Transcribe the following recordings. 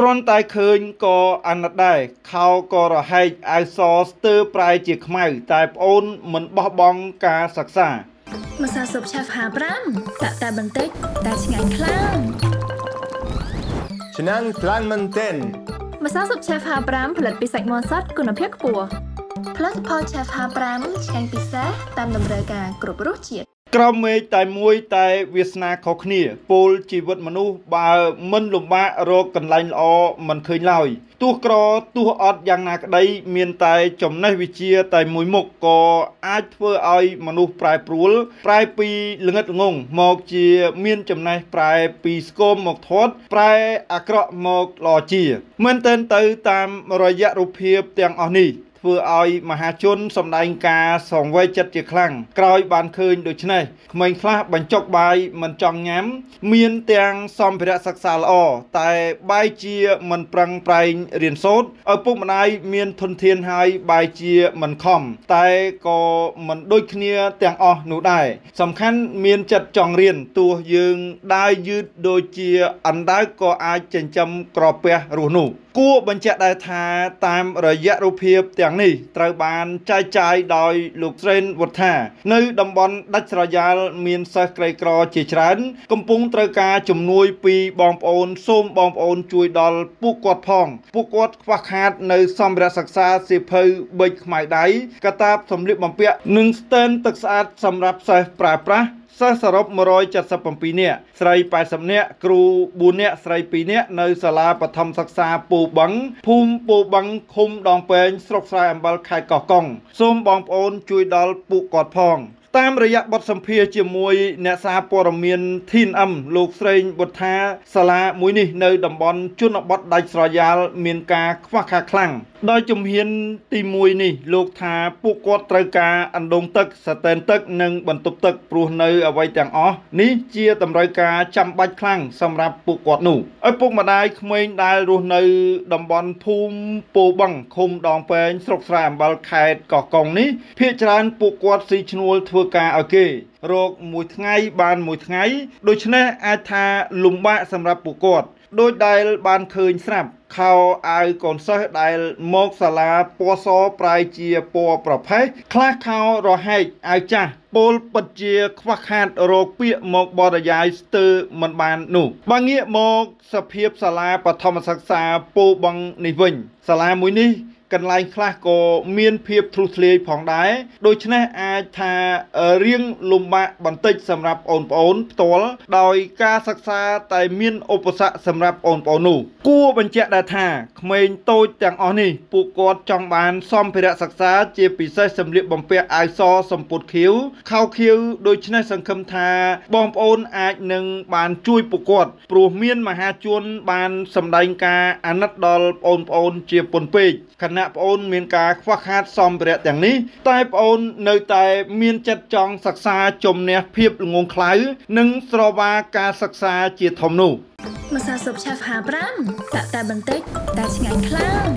กรนตายเขินก็อันได้เขาก็ระให้ไอซอสเตอร์ปลายจีกไม่ตายโอนเหมือนบ่บองกาศักษามาซาสบชาฟาบรัมแต่บันเต็กแต่ฉงานคลั่งฉะนั้นคลั่งมันเต้นมาซาสบชาฟาบรัมผลิตปีศาจมอนซัดกุนเพียกปัวผลิตพอชาฟาบรัมฉงานปีศาจตามดำเนินการกรบรูปเฉียดกระเมยตายมวยตายเวียสนาเขาขณีปูชีวิตมนุษย์บามันลมบะโรกันไลน์อมันเคยเล่าตัวกรอตัวอดอย่างนักได้เมียนตายจมในวิเชียตายมวยหมกกออาจเพื่อไอมนุษย์ปลายปลุลปลายปีเลือดงงหมอกเชียเมียนจมในปลายปีสกมหมกทอดปลายอักระหมอกหล่อเชียเมือนเต้นเตยตามระยะรูปเพียบเตียงอนีเพื่อเอามหาชนสำนักกาสองไว้จัดจีครั้งกลายบานเคยโดยเฉพาะเมืองคลาบันจกใบมันจองแง้มเมียนเตียงซอมเพระศักษาละอแต่ใบเจียมันปรังไปเรียนโซดเอาปุ๊บมันไอเมียนทนเทียนไฮใบเจียมันคอมแต่ก็มันโดยเนียเตียงอหนูได้สำคัญเมียนจัดจองเรียนตัวยืงได้ยืดโดยเจียอันได้ก็อาจจะจำกรอบเปะรูนูกู้บัญชีได้ทาตามระยะรูปเพียบอย่างนี้ตราบานใจใจดอยลูกเซนวัฒน์ในดำบลดัชรยาลเมียนสกายกรอจีฉันกำปุงตรากาจุ่มนุยปีบอมโอนส้มบอมโอนจุยดอลปุกกอดพองปุกกอดวักหัดในสมรสักษาสิเพย์เบิกหมายได้กระตาบสมฤทธิ์บอมเปียหนึ่งสเตนตักสะอาดสำหรับใส่ปราประสาสรบมรอยจัดสปปีเนี่ยใส่ปลายสำเนียครูบุญเนี่ยใส่ปีเนี่ยในศาลาปฐมศึกษาปูบังภูมิปูบังคุมดองเป็นสกสายอัมบลไข่ก่อกองส้มบองโอนจุยดอลปูกอดพองตามระยะบทสัมเพย์เจียมวยเนสาปรเมียนทินอัมลูกเซนบทาสลามุยนี่ในดำบอลชุนบดไดสรยาลเมียนกาควักขาคลั่งโดยจุมเฮียนตีมวยนี่ลูกทาปุกกอดตรกาอันดงตึกสเตนตึกหนึ่งบรรทุกตึกปลูกในเอาไว้แต่งอ๋อนี้เจียตำรกาจำบัดคลั่งสำหรับปุกกอดหนูไอ้ปุกมาได้เมย์ได้รูในดำบอลภูมิปูบังคุมดองเป็นสกสายอัมบลไข่ก่อกองนี้พิจารณาปุกกอดสีชนวลเพื่อกาโอเคโรคมวยไงบานมวยไงโดยเฉพาะอาทาลุมบะสำหรับปุกกอดโดยได้บานคืนสนับเขาอายก่อนเสดได้มกสลาปอซอปลายเจียปอประภัยคลาเขารอให้อายจ้าโปลปัจเจียควักหัดโรคเปียมกบรยายสเตอร์มันบานหนูบางเงี้ยมกสเพียบสลาปฐมศึกษาปูบังนิวิญสลามุยนี่กันไล่คลาโกเมียนเพียบทรูเลผ่องได้โดยชนะอาทาเรียงลุมบะบันติสำหรับอนปอนตัวโดยกาศักษาแต่เมียนอุปสรรคสำหรับอนปอนูกู้บัญชีดาธาเมนโตจังอนี่ปูกอดจังบานซ่อมเพระศักษาเจปีไซสำเร็จบำเพ็ญไอซอสมปุดเขียวเข้าเขียวโดยชนะสังคมธาบอมปอนอาหนึ่งบานช่วยปูกอดปลูกเมียนมหาชนบานสำดังกาอนัดดอลอนปอนเจียปนเปยขณะปอนเมียนกาควักหัดซอมเปรตอย่างนี้ใต้ปอนในใต้เมียนจัดจองศักษาจมเนี่ยเพียบงงคล้ายหนึ่งสรวากาศักษาเจียทอมนูมาซาสบชาฟาบรัมแต่บันเต็กแต่ฉงานคลั่ง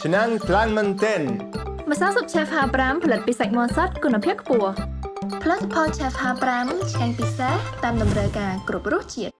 ฉะนั้นคลั่งมันเต้นมาซาสบชาฟาบรัมผลิตปีศาจมอนซัดกุนเพียกปัวผลิตพอชาฟาบรัมฉงานปีศาจตามดำเนินการกรบรูปเฉียด